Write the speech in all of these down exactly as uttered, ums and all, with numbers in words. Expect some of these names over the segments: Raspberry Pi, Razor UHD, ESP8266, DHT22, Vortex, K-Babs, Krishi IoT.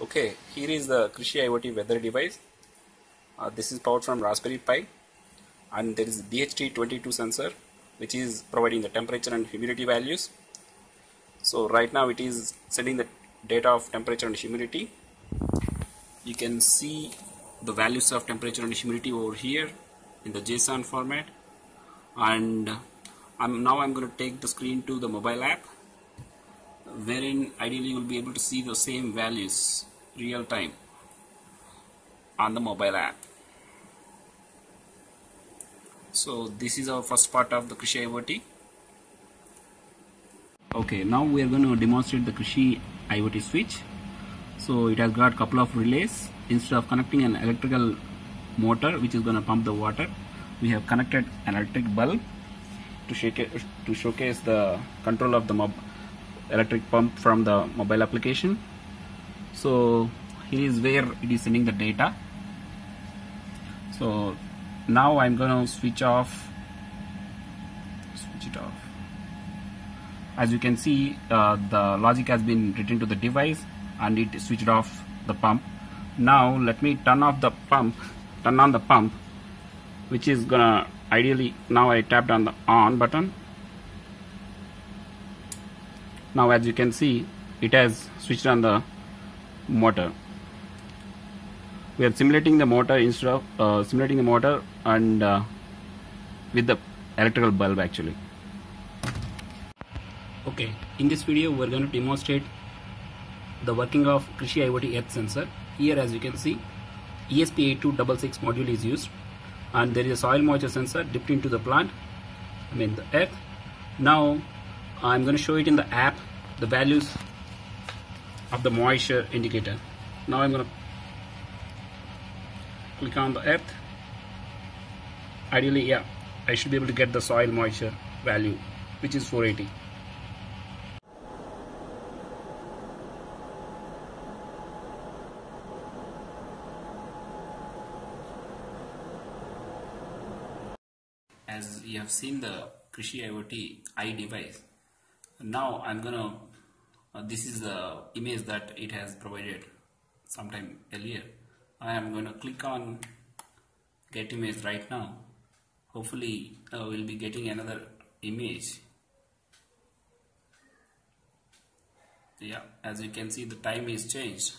Okay, here is the Krishi IoT weather device. Uh, this is powered from Raspberry Pi, and there is D H T twenty-two sensor which is providing the temperature and humidity values. So right now it is sending the data of temperature and humidity. You can see the values of temperature and humidity over here in the JSON format, and I'm now I'm going to take the screen to the mobile app, wherein ideally you will be able to see the same values real time on the mobile app. So this is our first part of the Krishi IoT. Okay, now we are going to demonstrate the Krishi IoT switch. So it has got couple of relays. Instead of connecting an electrical motor which is going to pump the water, we have connected an electric bulb to, shake it, to showcase the control of the mob electric pump from the mobile application. So here is where it is sending the data. So now I'm going to switch off, switch it off. As you can see, uh, the logic has been written to the device and it switched off the pump. Now let me turn off the pump, turn on the pump, which is gonna ideally, now I tapped on the on button. Now as you can see, it has switched on the motor. We are simulating the motor instead of uh, simulating the motor and uh, with the electrical bulb actually. Okay, in this video we are going to demonstrate the working of Krishi IoT Earth sensor. Here as you can see, E S P eight two six six module is used, and there is a soil moisture sensor dipped into the plant, I mean the earth. Now I'm going to show it in the app, the values of the moisture indicator. Now I'm going to click on the earth. Ideally, yeah, I should be able to get the soil moisture value, which is four eighty. As you have seen the Krishi IoT I device. Now I'm gonna uh, this is the image that it has provided sometime earlier. I am gonna click on get image right now. Hopefully uh, we'll be getting another image. Yeah, as you can see, the time is changed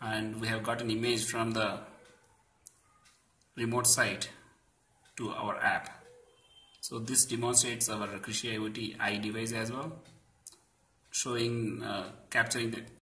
and we have got an image from the remote site to our app. So this demonstrates our Krishi IoT I device as well, showing uh, capturing the